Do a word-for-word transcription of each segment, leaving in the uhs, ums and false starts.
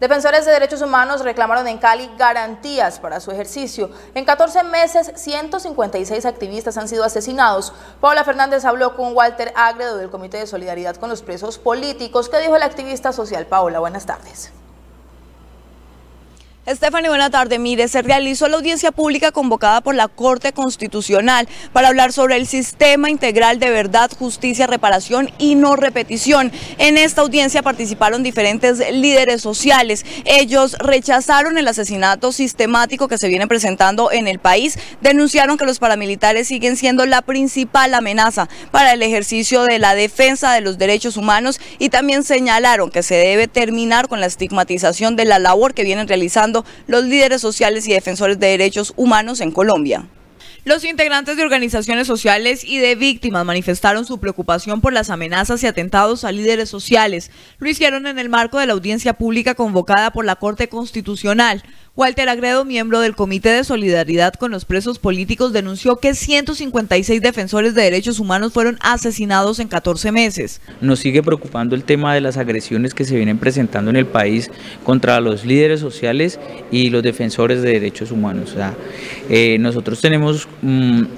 Defensores de derechos humanos reclamaron en Cali garantías para su ejercicio. En catorce meses, ciento cincuenta y seis activistas han sido asesinados. Paola Fernández habló con Walter Agredo del Comité de Solidaridad con los Presos Políticos. ¿Qué dijo la activista social? Paola, buenas tardes. Stephanie, buena tarde. Mire, se realizó la audiencia pública convocada por la Corte Constitucional para hablar sobre el Sistema Integral de Verdad, Justicia, Reparación y No Repetición. En esta audiencia participaron diferentes líderes sociales. Ellos rechazaron el asesinato sistemático que se viene presentando en el país, denunciaron que los paramilitares siguen siendo la principal amenaza para el ejercicio de la defensa de los derechos humanos y también señalaron que se debe terminar con la estigmatización de la labor que vienen realizando los líderes sociales y defensores de derechos humanos en Colombia. Los integrantes de organizaciones sociales y de víctimas manifestaron su preocupación por las amenazas y atentados a líderes sociales. Lo hicieron en el marco de la audiencia pública convocada por la Corte Constitucional. Walter Agredo, miembro del Comité de Solidaridad con los Presos Políticos, denunció que ciento cincuenta y seis defensores de derechos humanos fueron asesinados en catorce meses. Nos sigue preocupando el tema de las agresiones que se vienen presentando en el país contra los líderes sociales y los defensores de derechos humanos. O sea, eh, nosotros tenemos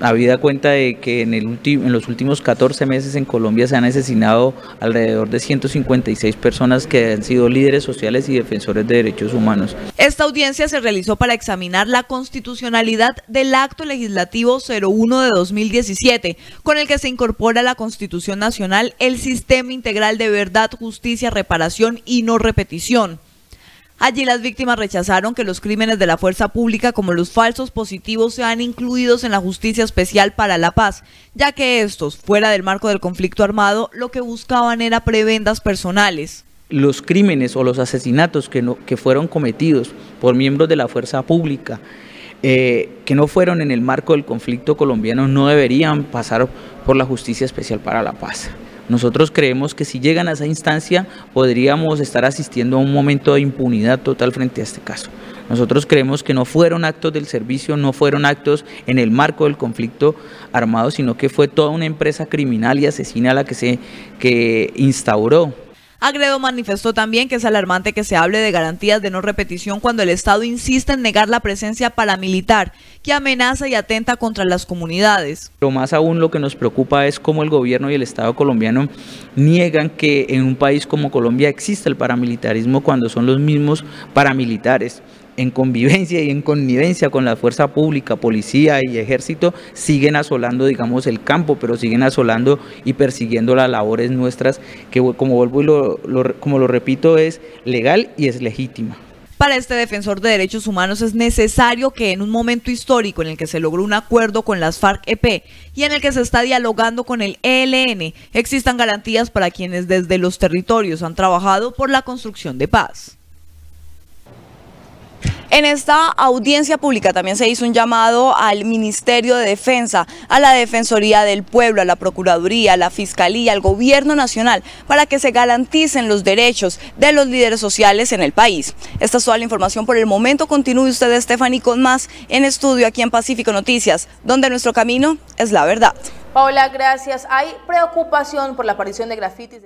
habida cuenta de que en, el en los últimos catorce meses en Colombia se han asesinado alrededor de ciento cincuenta y seis personas que han sido líderes sociales y defensores de derechos humanos. Esta audiencia se realizó para examinar la constitucionalidad del Acto Legislativo cero uno de dos mil diecisiete, con el que se incorpora a la Constitución Nacional el Sistema Integral de Verdad, Justicia, Reparación y No Repetición. Allí las víctimas rechazaron que los crímenes de la fuerza pública como los falsos positivos sean incluidos en la Justicia Especial para la Paz, ya que estos, fuera del marco del conflicto armado, lo que buscaban era prebendas personales. Los crímenes o los asesinatos que, no, que fueron cometidos por miembros de la fuerza pública, eh, que no fueron en el marco del conflicto colombiano, no deberían pasar por la Justicia Especial para la Paz. Nosotros creemos que si llegan a esa instancia podríamos estar asistiendo a un momento de impunidad total frente a este caso. Nosotros creemos que no fueron actos del servicio, no fueron actos en el marco del conflicto armado, sino que fue toda una empresa criminal y asesina la que se que instauró. Agredo manifestó también que es alarmante que se hable de garantías de no repetición cuando el Estado insiste en negar la presencia paramilitar que amenaza y atenta contra las comunidades. Pero más aún lo que nos preocupa es cómo el gobierno y el Estado colombiano niegan que en un país como Colombia exista el paramilitarismo cuando son los mismos paramilitares en convivencia y en connivencia con la fuerza pública, policía y ejército, siguen asolando, digamos, el campo, pero siguen asolando y persiguiendo las labores nuestras, que como vuelvo y lo, lo, como lo repito, es legal y es legítima. Para este defensor de derechos humanos es necesario que en un momento histórico en el que se logró un acuerdo con las FARC E P y en el que se está dialogando con el E L N, existan garantías para quienes desde los territorios han trabajado por la construcción de paz. En esta audiencia pública también se hizo un llamado al Ministerio de Defensa, a la Defensoría del Pueblo, a la Procuraduría, a la Fiscalía, al Gobierno Nacional, para que se garanticen los derechos de los líderes sociales en el país. Esta es toda la información por el momento. Continúe usted, Stephanie, con más en estudio aquí en Pacífico Noticias, donde nuestro camino es la verdad. Paola, gracias. Hay preocupación por la aparición de grafitis.